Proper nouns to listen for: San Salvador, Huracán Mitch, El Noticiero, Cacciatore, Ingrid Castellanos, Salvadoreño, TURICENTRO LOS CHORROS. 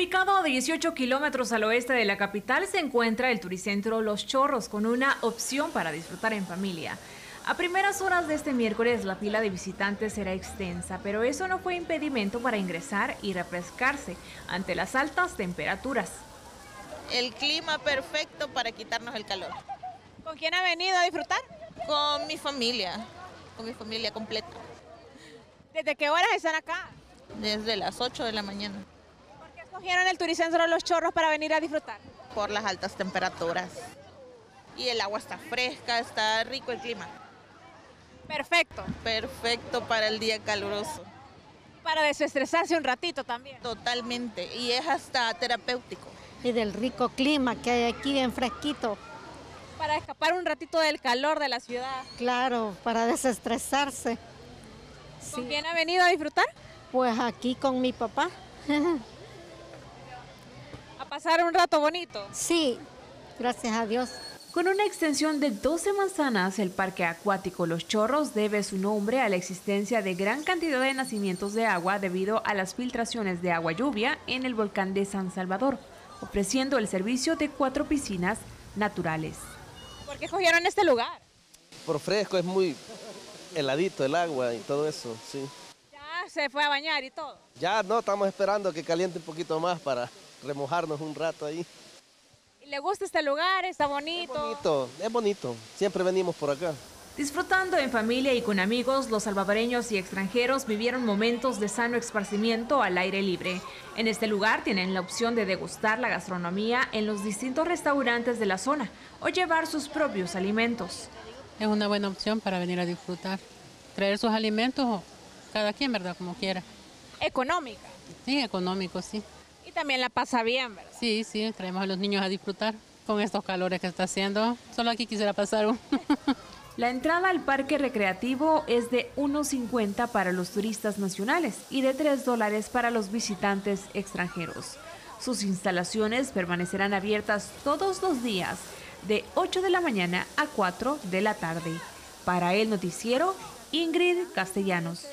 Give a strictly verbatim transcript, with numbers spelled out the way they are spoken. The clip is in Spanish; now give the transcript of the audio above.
Ubicado a dieciocho kilómetros al oeste de la capital se encuentra el Turicentro Los Chorros, con una opción para disfrutar en familia. A primeras horas de este miércoles la fila de visitantes era extensa, pero eso no fue impedimento para ingresar y refrescarse ante las altas temperaturas. El clima perfecto para quitarnos el calor. ¿Con quién ha venido a disfrutar? Con mi familia, con mi familia completa. ¿Desde qué horas están acá? Desde las ocho de la mañana. ¿Por qué escogieron el Turicentro Los Chorros para venir a disfrutar? Por las altas temperaturas. Y el agua está fresca, está rico el clima. Perfecto. Perfecto para el día caluroso. Para desestresarse un ratito también. Totalmente, y es hasta terapéutico. Y del rico clima que hay aquí, bien fresquito. Para escapar un ratito del calor de la ciudad. Claro, para desestresarse. ¿Con sí. quién ha venido a disfrutar? Pues aquí con mi papá. ¿A pasar un rato bonito? Sí, gracias a Dios. Con una extensión de doce manzanas, el Parque Acuático Los Chorros debe su nombre a la existencia de gran cantidad de nacimientos de agua debido a las filtraciones de agua lluvia en el volcán de San Salvador, ofreciendo el servicio de cuatro piscinas naturales. ¿Por qué escogieron este lugar? Por fresco, es muy heladito el agua y todo eso, sí. ¿Ya se fue a bañar y todo? Ya no, estamos esperando que caliente un poquito más para remojarnos un rato ahí. ¿Le gusta este lugar? ¿Está bonito? Es bonito, es bonito. Siempre venimos por acá. Disfrutando en familia y con amigos, los salvadoreños y extranjeros vivieron momentos de sano esparcimiento al aire libre. En este lugar tienen la opción de degustar la gastronomía en los distintos restaurantes de la zona o llevar sus propios alimentos. Es una buena opción para venir a disfrutar. Traer sus alimentos, cada quien, ¿verdad? Como quiera. ¿Económica? Sí, económico, sí. Y también la pasa bien, ¿verdad? Sí, sí, traemos a los niños a disfrutar con estos calores que está haciendo. Solo aquí quisiera pasar un... La entrada al parque recreativo es de uno cincuenta para los turistas nacionales y de tres dólares para los visitantes extranjeros. Sus instalaciones permanecerán abiertas todos los días, de ocho de la mañana a cuatro de la tarde. Para El Noticiero, Ingrid Castellanos.